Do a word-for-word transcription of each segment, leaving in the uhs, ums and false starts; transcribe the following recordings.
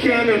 kind of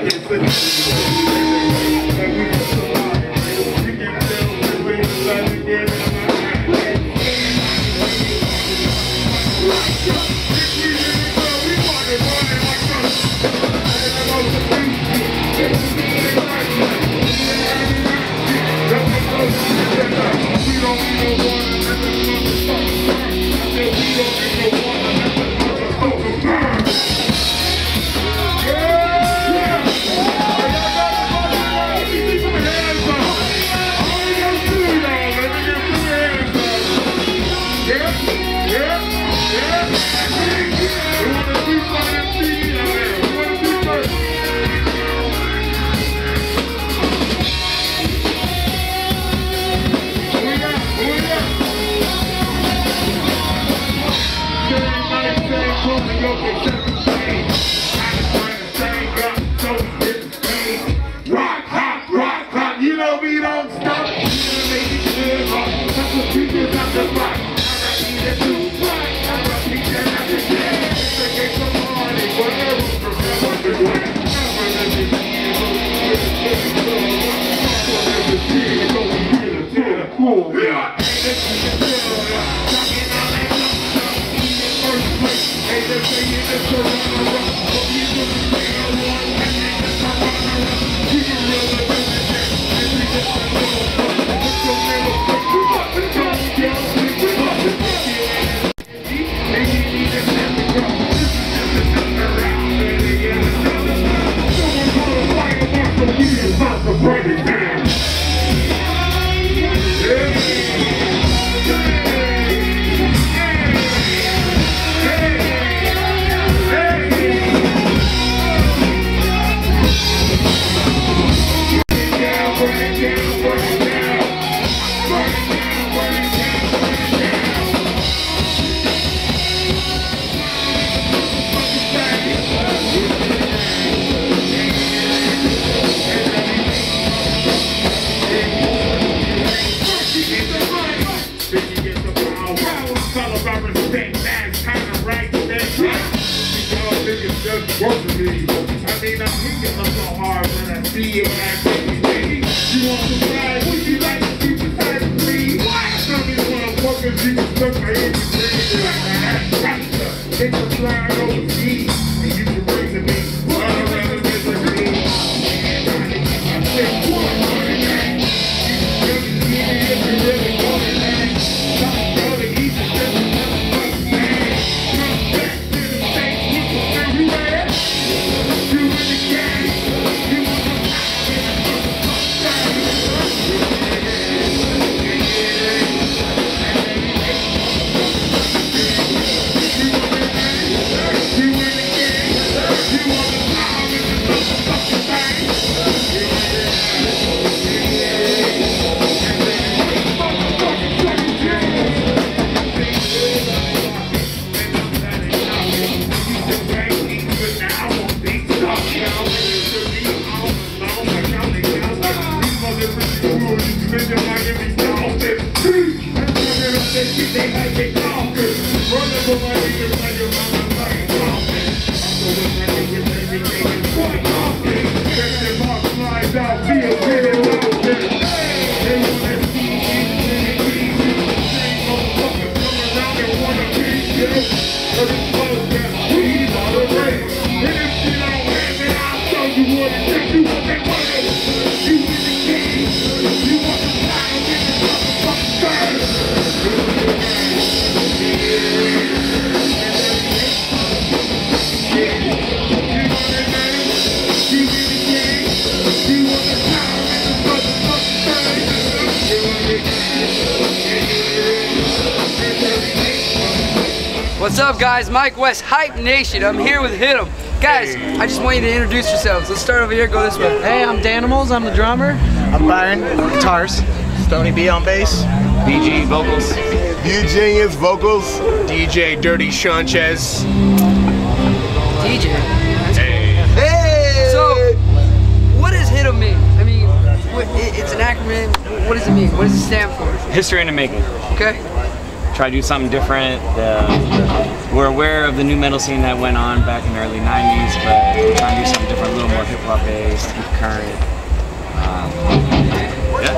guys, Mike West, Hype Nation. I'm here with Hit'em. Guys, I just want you to introduce yourselves. Let's start over here, go this way. Hey, I'm Danimals, I'm the drummer. I'm Byron, guitars. Stoney B on bass. B G, vocals. Eugenius, vocals. D J Dirty Sanchez. D J? Hey. Hey! So, what does Hit'em mean? I mean, it's an acronym. What does it mean? What does it stand for? History in the making. Okay. try to do something different. The, we're aware of the new metal scene that went on back in the early nineties, but we're trying to do something different, a little more hip-hop based, current. Um, yeah.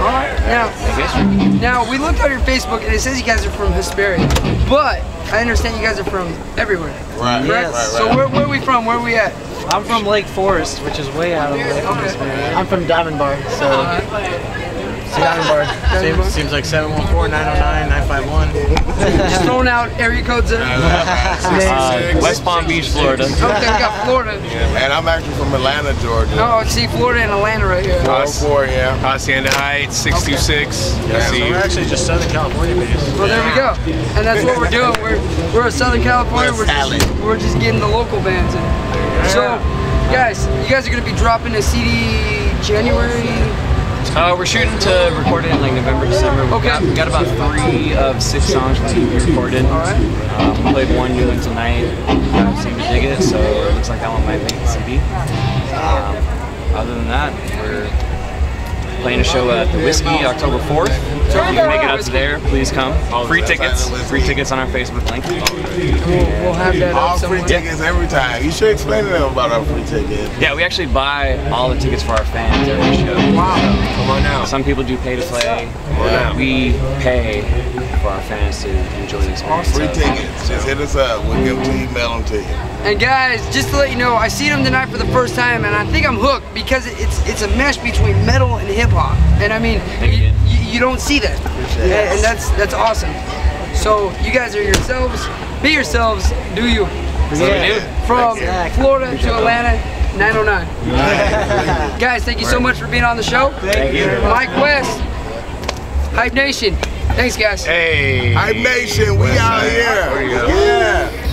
All right. Now, now, we looked on your Facebook and it says you guys are from Hesperia, but I understand you guys are from everywhere. Right. Yes. Right, right. So where, where are we from? Where are we at? I'm from Lake Forest, which is way out of Lake Forest. Okay. I'm from Diamond Bar, so... Uh, Diamond Bar. Diamond Bar. Seems, seems like seven one four, nine oh nine, nine five one. Just throwing out area codes in. Uh, West Palm Beach, Florida. Okay, we got Florida. Yeah, and I'm actually from Atlanta, Georgia. Oh, see, Florida and Atlanta right here. four oh four, yeah. Hacienda Heights, six two six. Okay. Yeah, so we're actually just Southern California based. Well, there we go. And that's what we're doing. We're, we're a Southern California. We're just, we're just getting the local bands in. So, guys, you guys are going to be dropping a C D January? Uh, we're shooting to record it in like November, December. We okay. Got, we got about three of six songs that we recorded. All right. Um, we played one new one tonight. Um, seemed to dig it, so it looks like that one might make the C D. Um, other than that, we're playing a show at the Whiskey October fourth. So if you can make it up there, please come. Free tickets. Free tickets on our Facebook link. We'll have that all up free tickets every time. You should explain to them about our free tickets. Yeah, we actually buy all the tickets for our fans every show. Wow. Come on now. Some people do pay to play. Yeah. We pay for our fans to enjoy the experience. Free tickets. Just hit us up. We'll give them to you, mail them to you. And guys, just to let you know, I seen them tonight for the first time, and I think I'm hooked because it's it's a mesh between metal and hip hop. And I mean, you don't see that, and, and that's that's awesome. So you guys are yourselves, be yourselves, do you. Yeah. From Florida to Atlanta, nine oh nine. Guys, thank you so much for being on the show. Thank you. Mike West, Hype Nation. Thanks, guys. Hey. Hype Nation, we out here. There you go. Yeah. Yeah.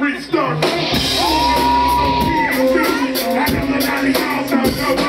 Restart. Oh, yeah, I got the ninety miles out.